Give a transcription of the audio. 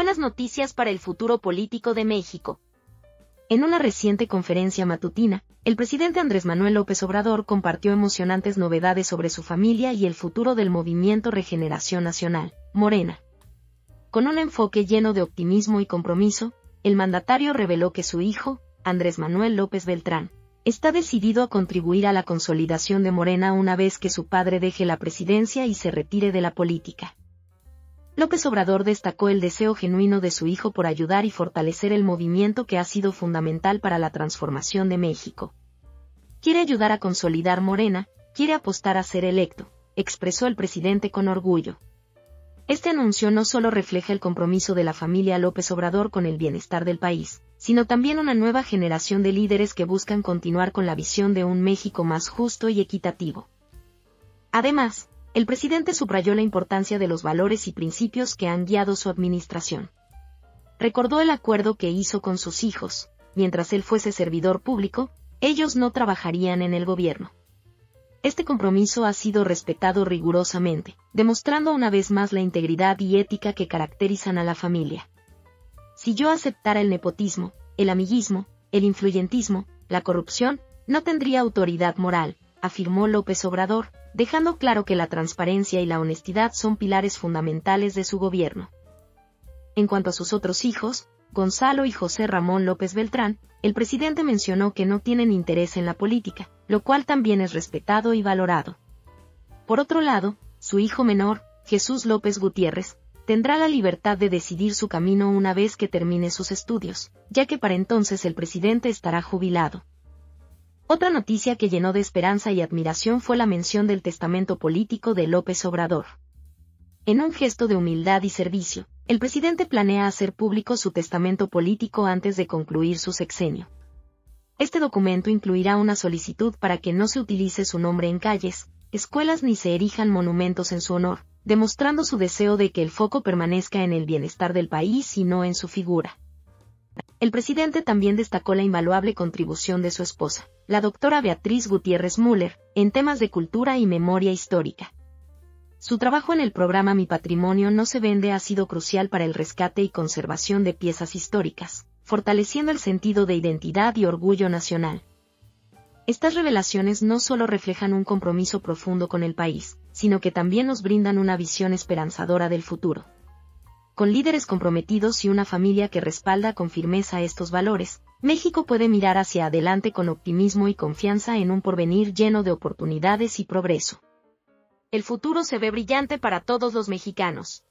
Buenas noticias para el futuro político de México. En una reciente conferencia matutina, el presidente Andrés Manuel López Obrador compartió emocionantes novedades sobre su familia y el futuro del Movimiento Regeneración Nacional, Morena. Con un enfoque lleno de optimismo y compromiso, el mandatario reveló que su hijo, Andrés Manuel López Beltrán, está decidido a contribuir a la consolidación de Morena una vez que su padre deje la presidencia y se retire de la política. López Obrador destacó el deseo genuino de su hijo por ayudar y fortalecer el movimiento que ha sido fundamental para la transformación de México. Quiere ayudar a consolidar Morena, quiere apostar a ser electo, expresó el presidente con orgullo. Este anuncio no solo refleja el compromiso de la familia López Obrador con el bienestar del país, sino también una nueva generación de líderes que buscan continuar con la visión de un México más justo y equitativo. Además, el presidente subrayó la importancia de los valores y principios que han guiado su administración. Recordó el acuerdo que hizo con sus hijos: mientras él fuese servidor público, ellos no trabajarían en el gobierno. Este compromiso ha sido respetado rigurosamente, demostrando una vez más la integridad y ética que caracterizan a la familia. Si yo aceptara el nepotismo, el amiguismo, el influyentismo, la corrupción, no tendría autoridad moral, afirmó López Obrador, dejando claro que la transparencia y la honestidad son pilares fundamentales de su gobierno. En cuanto a sus otros hijos, Gonzalo y José Ramón López Beltrán, el presidente mencionó que no tienen interés en la política, lo cual también es respetado y valorado. Por otro lado, su hijo menor, Jesús López Gutiérrez, tendrá la libertad de decidir su camino una vez que termine sus estudios, ya que para entonces el presidente estará jubilado. Otra noticia que llenó de esperanza y admiración fue la mención del testamento político de López Obrador. En un gesto de humildad y servicio, el presidente planea hacer público su testamento político antes de concluir su sexenio. Este documento incluirá una solicitud para que no se utilice su nombre en calles, escuelas ni se erijan monumentos en su honor, demostrando su deseo de que el foco permanezca en el bienestar del país y no en su figura. El presidente también destacó la invaluable contribución de su esposa, la doctora Beatriz Gutiérrez Müller, en temas de cultura y memoria histórica. Su trabajo en el programa Mi Patrimonio No Se Vende ha sido crucial para el rescate y conservación de piezas históricas, fortaleciendo el sentido de identidad y orgullo nacional. Estas revelaciones no solo reflejan un compromiso profundo con el país, sino que también nos brindan una visión esperanzadora del futuro. Con líderes comprometidos y una familia que respalda con firmeza estos valores, México puede mirar hacia adelante con optimismo y confianza en un porvenir lleno de oportunidades y progreso. El futuro se ve brillante para todos los mexicanos.